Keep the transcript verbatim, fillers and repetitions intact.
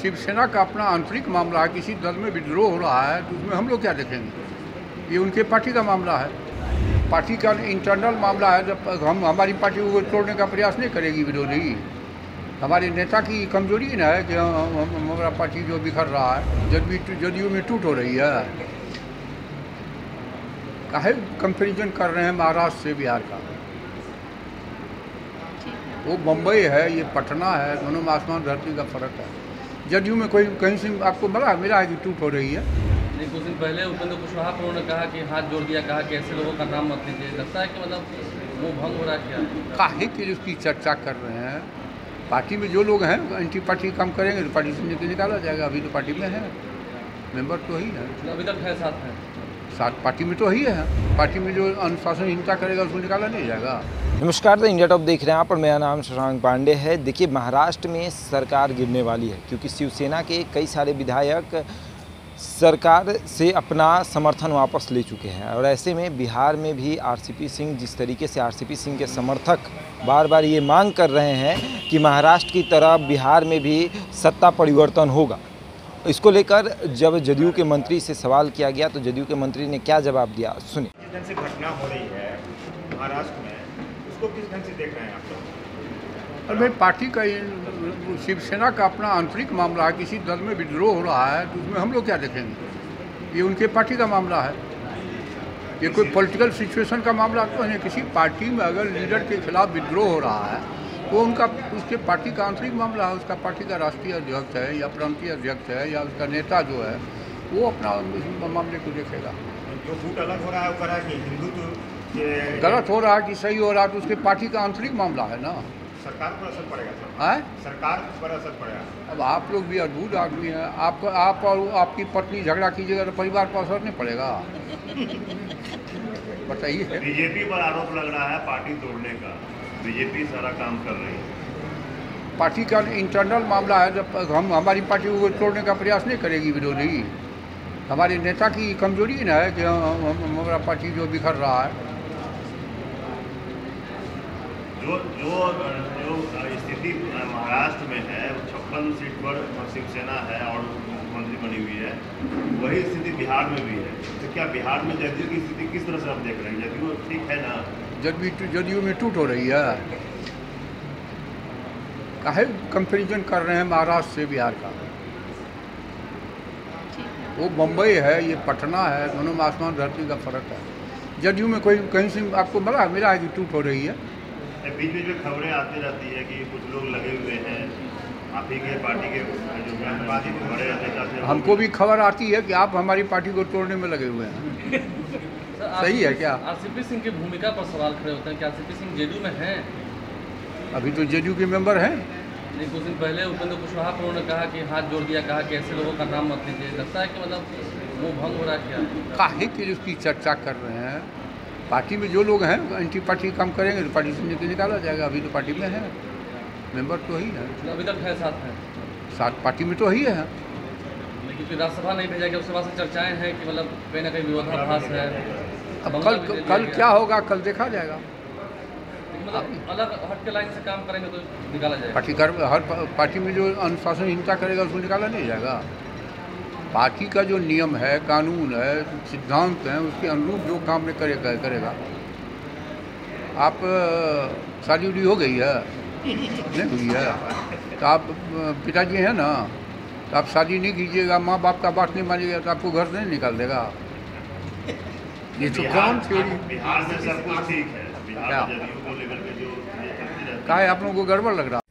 शिवसेना का अपना आंतरिक मामला है, किसी दल में विद्रोह हो रहा है तो उसमें हम लोग क्या देखेंगे, ये उनके पार्टी का मामला है, पार्टी का इंटरनल मामला है। जब हम हमारी पार्टी को तोड़ने का प्रयास नहीं करेगी विरोधी, हमारे नेता की कमजोरी ना है कि हमारा पार्टी जो बिखर रहा है, जदयू जदयू में टूट हो रही है। काहे कंपेरिजन कर रहे हैं महाराष्ट्र से बिहार का, वो बम्बई है, ये पटना है, दोनों में आसमान धरती का फर्क है। जदयू में कोई कहीं से आपको मिला मिला है कि टूट हो रही है? नहीं, कुछ दिन पहले उपेंद्र कुशवाहा पर उन्होंने कहा कि हाथ जोड़ दिया, कहा कि ऐसे लोगों का नाम मत लीजिए। लगता है कि मतलब वो भंग हो रहा है क्या? काहे की उसकी चर्चा कर रहे हैं? पार्टी में जो लोग हैं एंटी पार्टी काम करेंगे तो पार्टी से निकल निकाला जाएगा। अभी तो पार्टी में है, मेंबर तो ही है, अभी तक है साथ है साथ पार्टी में तो ही है। पार्टी में जो अनुशासनहीनता करेगा उसको निकाला नहीं जाएगा। नमस्कार, द इंडिया टॉप देख रहे हैं आप और मेरा नाम शरांग पांडे है। देखिए, महाराष्ट्र में सरकार गिरने वाली है क्योंकि शिवसेना के कई सारे विधायक सरकार से अपना समर्थन वापस ले चुके हैं और ऐसे में बिहार में भी आरसीपी सिंह, जिस तरीके से आरसीपी सिंह के समर्थक बार बार ये मांग कर रहे हैं कि महाराष्ट्र की तरह बिहार में भी सत्ता परिवर्तन होगा, इसको लेकर जब जदयू के मंत्री से सवाल किया गया तो जदयू के मंत्री ने क्या जवाब दिया, सुनिए। जिस ढंग से घटना हो रही है महाराष्ट्र में, उसको किस ढंग से देख रहे हैं आप? अरे भाई, पार्टी का, शिवसेना का अपना आंतरिक मामला है, किसी दल में विद्रोह हो रहा है तो उसमें हम लोग क्या देखेंगे, ये उनके पार्टी का मामला है। ये कोई पॉलिटिकल सिचुएशन का मामला तो है, किसी पार्टी में अगर लीडर के खिलाफ विद्रोह हो रहा है तो उनका उसके पार्टी का आंतरिक मामला है। उसका पार्टी का राष्ट्रीय अध्यक्ष है या प्रांतीय अध्यक्ष है या उसका नेता जो है वो अपना मामले को देखेगा। जो फूट अलग हो रहा है वो करा कि हिंदुत्व गलत हो रहा है कि सही हो रहा है, तो उसके पार्टी का आंतरिक मामला है ना। सरकार पर असर पड़ेगा, है सरकार पर असर पड़ेगा। अब आप लोग भी अद्भुत आदमी हैं, आपको आप और आपकी पत्नी झगड़ा कीजिएगा तो परिवार पर असर नहीं पड़ेगा, बताइए। बीजेपी पर आरोप लग रहा है पार्टी तोड़ने का, बीजेपी सारा काम कर रही है। पार्टी का इंटरनल मामला है, जब हम हमारी पार्टी को तोड़ने का प्रयास नहीं करेगी विरोधी, हमारे नेता की कमजोरी ना है कि हमारा पार्टी जो बिखर रहा है। जो जो जो स्थिति महाराष्ट्र में है, छप्पन सीट पर शिवसेना है और मुख्यमंत्री बनी हुई है, वही स्थिति बिहार में भी है। तो क्या बिहार में जदयू की स्थिति किस तरह से आप देख रहे हैं? जदयू ठीक है ना? जदयू जदयू में टूट हो रही है। काहे कंपेरिजन कर रहे हैं महाराष्ट्र से बिहार का, वो बम्बई है, ये पटना है, दोनों में आसमान धरती का फर्क है। जदयू में कोई कहीं से आपको मिला मिला है कि टूट हो रही है? बीच बीच में खबरें आती रहती है कि कुछ लोग लगे हुए हैं आप ही के पार्टी के, जो बड़े रहते, हमको भी खबर आती है कि आप हमारी पार्टी को तोड़ने में लगे हुए हैं। सही है क्या? आरसीपी सिंह की भूमिका पर सवाल खड़े होते हैं कि आरसीपी सिंह जेडीयू में हैं, अभी तो जेडीयू के मेंबर हैं। नहीं, कुछ दिन पहले उपेंद्र कुशवाहा पर उन्होंने कहा कि हाथ जोड़ दिया, कहा कि ऐसे लोगों का नाम मत लीजिए। लगता है कि मतलब वो भंग हो रहा है क्या? काहे की उसकी चर्चा कर रहे हैं? पार्टी में जो लोग हैं एंटी पार्टी काम करेंगे तो पार्टी से निकल निकाला जाएगा। अभी तो पार्टी में है, मेंबर तो ही है, अभी तक है साथ है साथ पार्टी में तो ही है। लेकिन फिर राज्यसभा नहीं भेजेगा, उसके बाद से चर्चाएं हैं कि मतलब कहीं ना कहीं विरोधाभास है। अब कल कल क्या होगा, कल देखा जाएगा। मतलब अलग हटके लाइन से काम करेंगे तो निकाला जाएगा। पार्टी कर हर पार्टी में जो अनुशासनहीनता करेगा उसको निकाला नहीं जाएगा। पार्टी का जो नियम है, कानून है, सिद्धांत है, उसके अनुरूप जो काम में करेगा करेगा। आप शादी उदी हो गई है? नहीं हुई है तो आप पिताजी हैं ना, तो आप शादी नहीं कीजिएगा, माँ बाप का बात नहीं मानिएगा तो आपको घर नहीं निकाल देगा। ये तो कौन थ्योरी? बिहार में सब कुछ ठीक है, बिहार में जदयू को लेकर के जो कहा है आप लोगों को गड़बड़ लग रहा है।